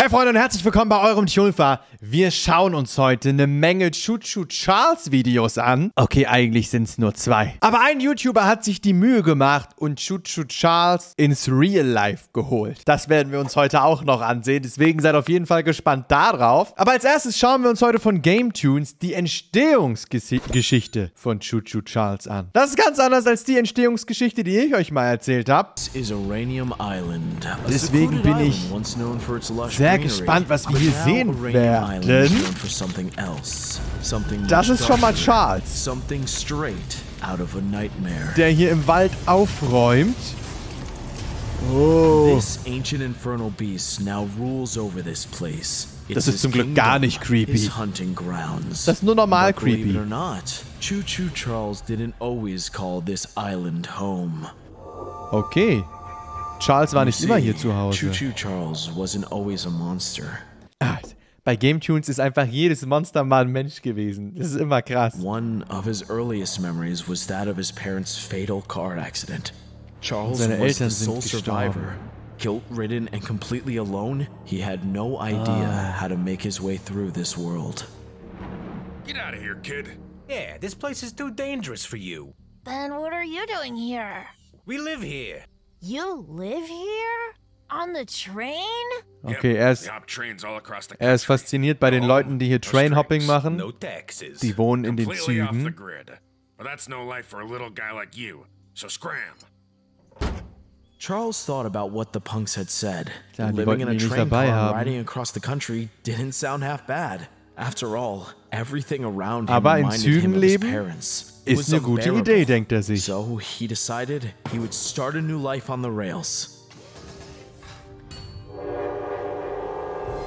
Hey Freunde und herzlich willkommen bei eurem Tjulfar. Wir schauen uns heute eine Menge Choo-Choo Charles Videos an. Okay, eigentlich sind es nur 2. Aber ein YouTuber hat sich die Mühe gemacht und Choo-Choo Charles ins Real Life geholt. Das werden wir uns heute auch noch ansehen, deswegen seid auf jeden Fall gespannt darauf. Aber als erstes schauen wir uns heute von GameTunes die Entstehungsgeschichte von Choo-Choo Charles an. Das ist ganz anders als die Entstehungsgeschichte, die ich euch mal erzählt habe. Deswegen bin ich sehr gespannt, was wir hier sehen werden. Das ist schon mal Charles, der hier im Wald aufräumt. Oh. Das ist zum Glück gar nicht creepy. Das ist nur normal creepy. Okay. Charles war nicht immer hier zu Hause. Bei GameTunes ist einfach jedes Monster mal ein Mensch gewesen. Das ist immer krass. Seine Eltern sind gestorben. Guilt-ridden and completely alone, he had no idea how to make his way through this world. Get out of here, kid. Yeah, this place is too dangerous for you. Then what are you doing here? We live here. You live here? On the train? Okay, er ist fasziniert bei den Leuten, die hier Trainhopping machen. Die wohnen in den Zügen. Charles thought about what the punks had said. Living in a train car and riding across the country didn't sound half bad. After all, everything around him reminded him of his parents. Ist eine gute Idee, denkt er sich. So he decided he would start a new life on the rails.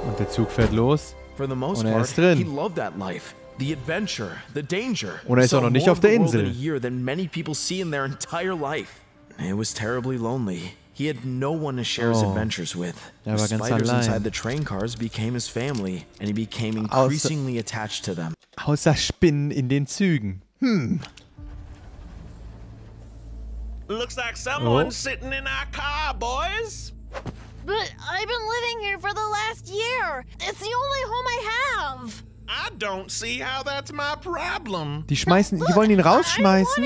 Und der Zug fährt los. For the most part, he loved that life. The adventure, the danger. Und er ist auch noch nicht auf der Insel. It was terribly lonely. He had no one to share his adventures with. The spiders inside the train cars became his family, and he became increasingly attached to them. Außer Spinnen in den Zügen. Looks like someone's sitting in our car, boys. But I've been living here for the last year. It's the only home I have. I don't see how that's my problem. Die wollen ihn rausschmeißen.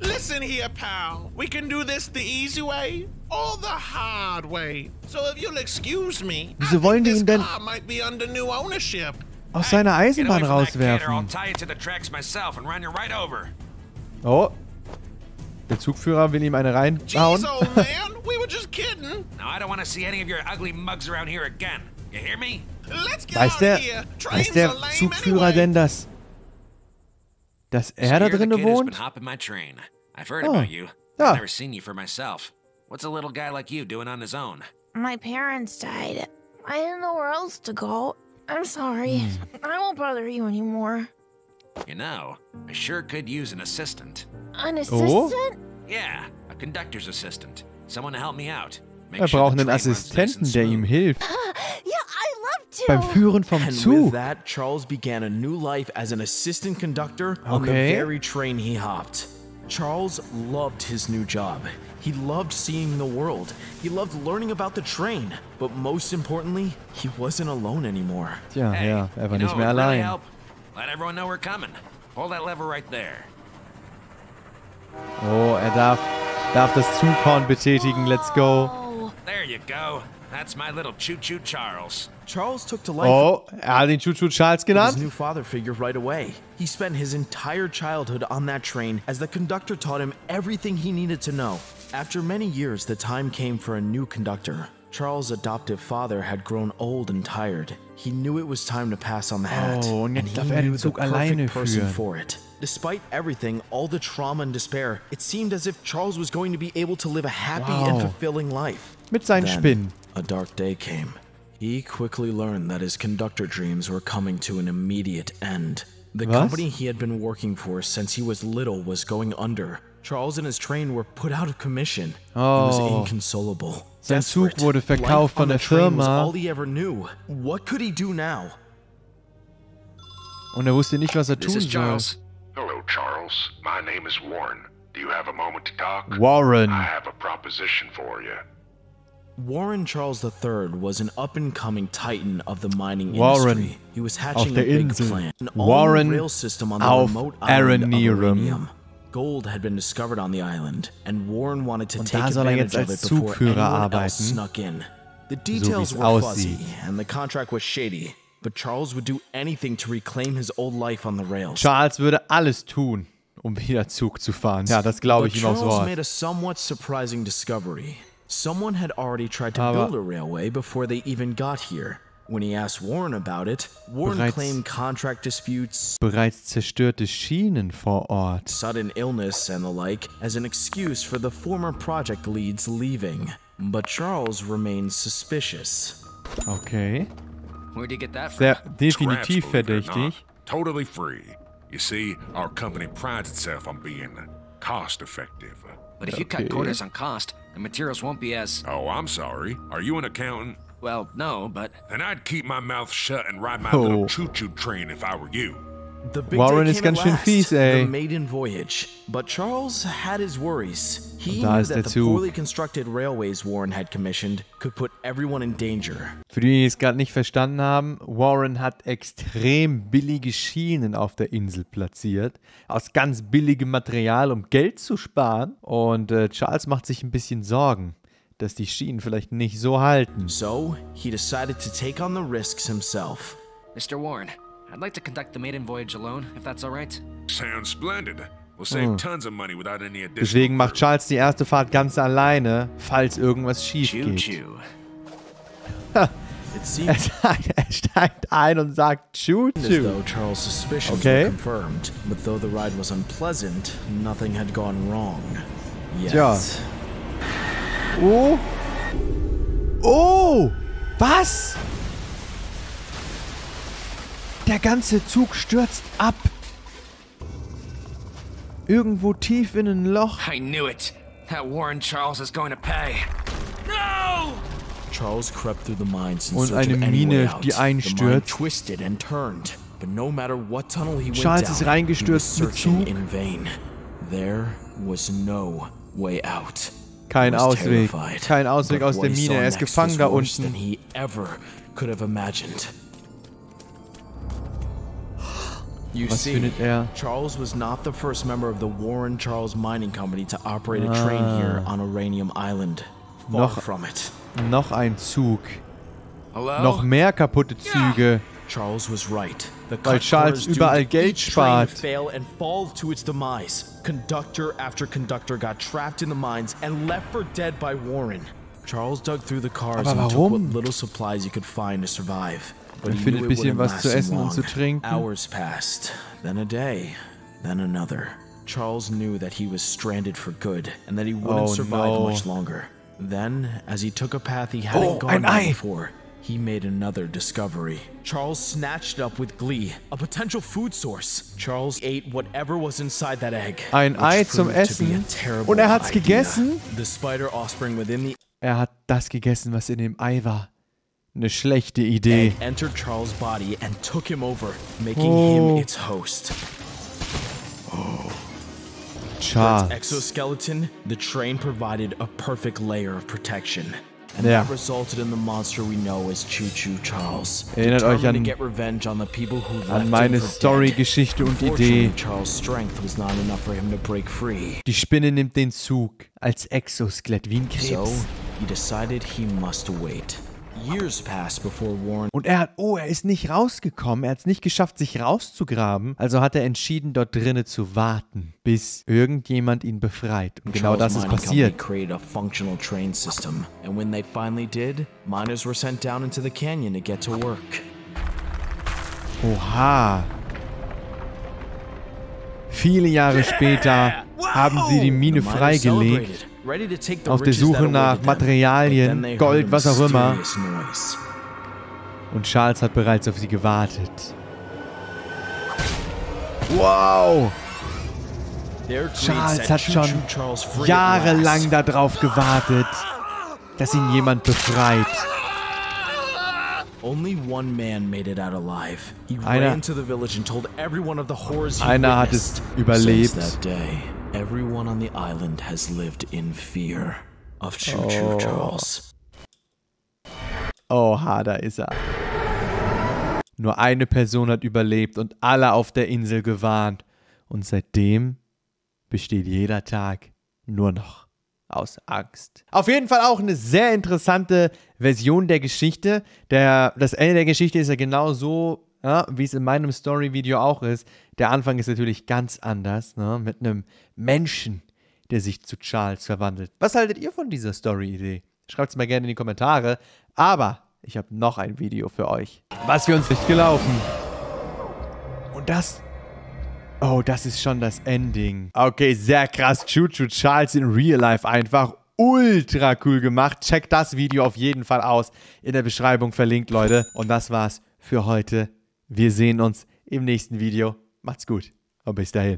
Listen here, pal. We can do this the easy way or the hard way. So if you'll excuse me, wieso wollen die ihn denn aus seiner Eisenbahn rauswerfen? Oh. Der Zugführer will ihm eine reinbauen. Weiß der Zugführer denn, dass er da drin wohnt? Wir brauchen einen Assistenten, der ihm hilft. Beim Führen vom Zug. Charles began a new life as an assistant conductor on the very train he hopped. Charles loved his new job. He loved seeing the world. He loved learning about the train. But most importantly, he wasn't alone anymore. Tja, ja, er war nicht mehr allein. Oh, er darf das Zughorn betätigen. Let's go. There you go. That's my little Choo-Choo Charles. Charles took to life. Oh, er hat ihn Choo-Choo Charles genannt. His new father figure right away. He spent his entire childhood on that train as the conductor taught him everything he needed to know. After many years, the time came for a new conductor. Charles' adoptive father had grown old and tired. He knew it was time to pass on the hat. Oh, und jetzt darf er den Zug alleine führen. Despite everything, all the trauma and despair, it seemed as if Charles was going to be able to live a happy and fulfilling life. Mit seinen Spinnen. A dark day came. He quickly learned that his conductor dreams were coming to an immediate end. The company he had been working for since he was little was going under. Charles and his train were put out of commission. He was inconsolable. Sein Zug wurde verkauft von der Firma. All he ever knew. What could he do now? Und er wusste nicht, was er tun soll. Hello, Charles. My name is Warren. Do you have a moment to talk? Warren. I have a proposition for you. Warren Charles III was an up-and-coming titan of the mining industry. He was hatching a big plan, an all-new rail system on the remote island of Aranirum. Gold had been discovered on the island, and Warren wanted to take advantage of it before anyone else snuck in. The details were fuzzy, and the contract was shady, but Charles would do anything to reclaim his old life on the rails. Charles würde alles tun, um wieder Zug zu fahren. Ja, das glaube ich ihm aufs Wort. Charles made a somewhat surprising discovery. Someone had already tried to build a railway before they even got here. When he asked Warren about it, Warren claimed contract disputes, bereits zerstörte Schienen vor Ort, sudden illness and the like as an excuse for the former project leads leaving. But Charles remained suspicious. Okay. Where'd you get that from? Sehr definitiv verdächtig. Totally free. You see, our company prides itself on being cost effective. But if you cut corners on cost, the materials won't be as... Oh, I'm sorry. Are you an accountant? Well, no, but... Then I'd keep my mouth shut and ride my little choo-choo train if I were you. The big Warren ist ganz schön fies, ey. The maiden voyage. But Charles had his worries. He knew that the poorly constructed railways Warren had commissioned could put everyone in danger. Für die, die es gerade nicht verstanden haben, Warren hat extrem billige Schienen auf der Insel platziert. Aus ganz billigem Material, um Geld zu sparen. Und Charles macht sich ein bisschen Sorgen, dass die Schienen vielleicht nicht so halten. So, he decided to take on the risks himself. Mr. Warren, I'd like to conduct the maiden voyage alone, if that's all right. Sounds splendid. We'll save tons of money without any additional. Deswegen macht Charles die erste Fahrt ganz alleine, falls irgendwas schief geht. Er steigt ein und sagt Choo-Choo. Okay. But though the ride was unpleasant, nothing had gone wrong. Yes. Oh. Oh! Was? Der ganze Zug stürzt ab. Irgendwo tief in ein Loch. I knew it. That Warren Charles is going to pay. No! Charles crept through the mines in search of any way out. Die einstürzt. The mine twisted and turned, but no matter what tunnel he went down, Charles ist reingestürzt mit Zug. In vain. There was no way out. Kein Ausweg. Kein Ausweg aus der Mine. Er ist gefangen da unten. Was findet er? Charles was not the first member of the Warren Charles Mining Company to operate a train here on Uranium Island. Far from it. Noch ein Zug. Noch mehr kaputte Züge. Charles was right. Weil Charles überall Geld spart. Conductor after conductor got trapped in the mines and left for dead by Warren. Charles dug through the cars and took what little supplies he could find to survive. But he findet ein bisschen was zu essen und zu trinken. Hours passed, then a day, then another. Charles knew that he was stranded for good and that he wouldn't survive much longer. Then, as he took a path he hadn't gone before, he made another discovery. Charles snatched up with glee a potential food source. Charles ate whatever was inside that egg. Ein Ei zum Essen. Und er hat's gegessen. The spider offspring within the... Er hat das gegessen, was in dem Ei war. Eine schlechte Idee. Egg entered Charles' body and took him over, making him its host. Charles' exoskeleton, the train provided a perfect layer of protection. And that resulted in the monster we know as Choo-Choo Charles. Erinnert euch an meine Story, Geschichte und Idee. Die Spinne nimmt den Zug als Exoskelett wie ein Krebs. So, he decided he must wait. Years passed before Warren. Und er hat, er ist nicht rausgekommen. Er hat es nicht geschafft, sich rauszugraben. Also hat er entschieden, dort drinnen zu warten, bis irgendjemand ihn befreit. Und genau das ist passiert. Oha. Viele Jahre später haben sie die Mine freigelegt. Auf der Suche nach Materialien, Gold, was auch immer. Und Charles hat bereits auf sie gewartet. Wow! Charles hat schon jahrelang darauf gewartet, dass ihn jemand befreit. Einer hat es überlebt. Everyone on the island has lived in fear of Choo-Choo Charles. Oha, da ist er. Nur eine Person hat überlebt und alle auf der Insel gewarnt. Und seitdem besteht jeder Tag nur noch aus Angst. Auf jeden Fall auch eine sehr interessante Version der Geschichte. Das Ende der Geschichte ist ja genau so, ja, wie es in meinem Story-Video auch ist. Der Anfang ist natürlich ganz anders, ne? Mit einem Menschen, der sich zu Charles verwandelt. Was haltet ihr von dieser Story-Idee? Schreibt es mal gerne in die Kommentare. Aber ich habe noch ein Video für euch. Was für uns nicht gelaufen. Und das... Oh, das ist schon das Ending. Okay, sehr krass. Choo-Choo Charles in Real Life einfach. Ultra cool gemacht. Checkt das Video auf jeden Fall aus. In der Beschreibung verlinkt, Leute. Und das war's für heute. Wir sehen uns im nächsten Video. Macht's gut und bis dahin.